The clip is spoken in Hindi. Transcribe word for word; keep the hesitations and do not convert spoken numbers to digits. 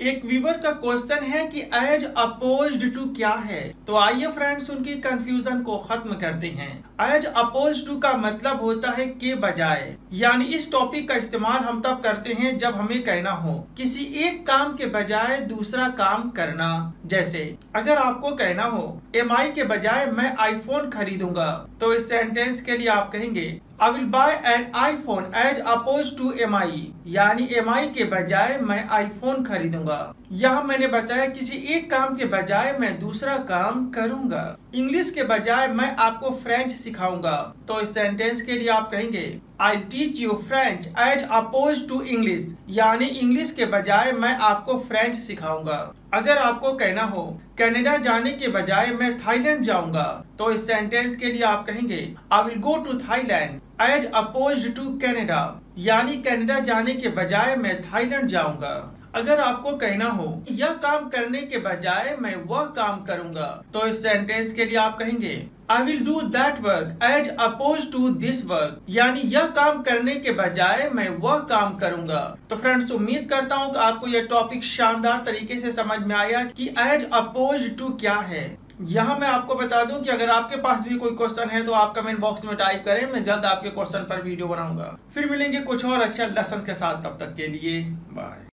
एक व्यूवर का क्वेश्चन है कि एज अपोज्ड टू क्या है। तो आइए फ्रेंड्स उनकी कंफ्यूजन को खत्म करते हैं। एज अपोज्ड टू का मतलब होता है के बजाय, यानी इस टॉपिक का इस्तेमाल हम तब करते हैं जब हमें कहना हो किसी एक काम के बजाय दूसरा काम करना। जैसे अगर आपको कहना हो एम आई के बजाय मैं आईफोन खरीदूंगा, तो इस सेंटेंस के लिए आप कहेंगे I will buy an iPhone as opposed to M I, यानी M I के बजाय मैं iPhone खरीदूंगा। यहाँ मैंने बताया किसी एक काम के बजाय मैं दूसरा काम करूंगा। इंग्लिश के बजाय मैं आपको फ्रेंच सिखाऊंगा, तो इस सेंटेंस के लिए आप कहेंगे I'll teach you French as opposed to English, यानी इंग्लिश के बजाय मैं आपको फ्रेंच सिखाऊंगा। अगर आपको कहना हो कनाडा जाने के बजाय मैं थाईलैंड जाऊंगा, तो इस सेंटेंस के लिए आप कहेंगे I will go to Thailand as opposed to Canada, यानी कनाडा जाने के बजाय मैं थाईलैंड जाऊंगा। अगर आपको कहना हो यह काम करने के बजाय मैं वह काम करूंगा, तो इस सेंटेंस के लिए आप कहेंगे I will do that work as opposed to this work, यानी यह काम करने के बजाय मैं वह काम करूंगा। तो फ्रेंड्स उम्मीद करता हूँ कि आपको यह टॉपिक शानदार तरीके से समझ में आया कि as opposed to क्या है। यहाँ मैं आपको बता दूं कि अगर आपके पास भी कोई क्वेश्चन है तो आप कमेंट बॉक्स में टाइप करें, मैं जल्द आपके क्वेश्चन पर वीडियो बनाऊंगा। फिर मिलेंगे कुछ और अच्छा लेसन के साथ, तब तक के लिए बाय।